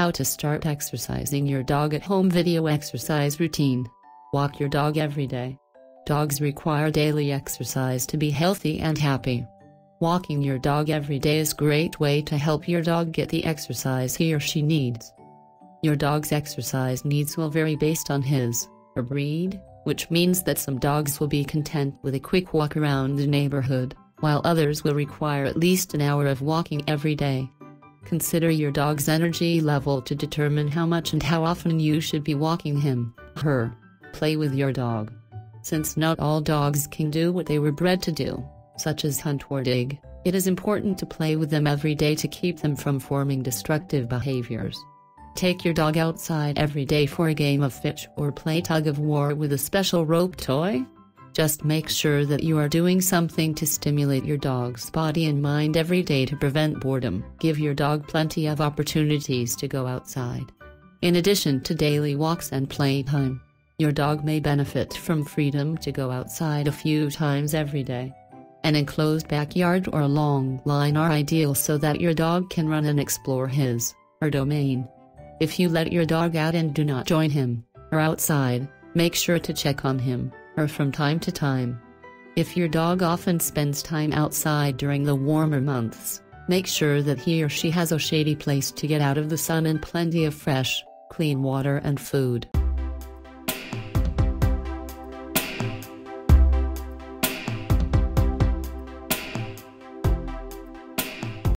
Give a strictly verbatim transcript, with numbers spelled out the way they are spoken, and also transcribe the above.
How to start exercising your dog at home. Video exercise routine. Walk your dog every day. Dogs require daily exercise to be healthy and happy. Walking your dog every day is a great way to help your dog get the exercise he or she needs. Your dog's exercise needs will vary based on his, or breed, which means that some dogs will be content with a quick walk around the neighborhood, while others will require at least an hour of walking every day. Consider your dog's energy level to determine how much and how often you should be walking him, her. Play with your dog. Since not all dogs can do what they were bred to do, such as hunt or dig, it is important to play with them every day to keep them from forming destructive behaviors. Take your dog outside every day for a game of fetch or play tug of war with a special rope toy. Just make sure that you are doing something to stimulate your dog's body and mind every day to prevent boredom. Give your dog plenty of opportunities to go outside. In addition to daily walks and playtime, your dog may benefit from freedom to go outside a few times every day. An enclosed backyard or a long line are ideal so that your dog can run and explore his, her domain. If you let your dog out and do not join him, or outside, make sure to check on him, or from time to time. If your dog often spends time outside during the warmer months, make sure that he or she has a shady place to get out of the sun and plenty of fresh, clean water and food.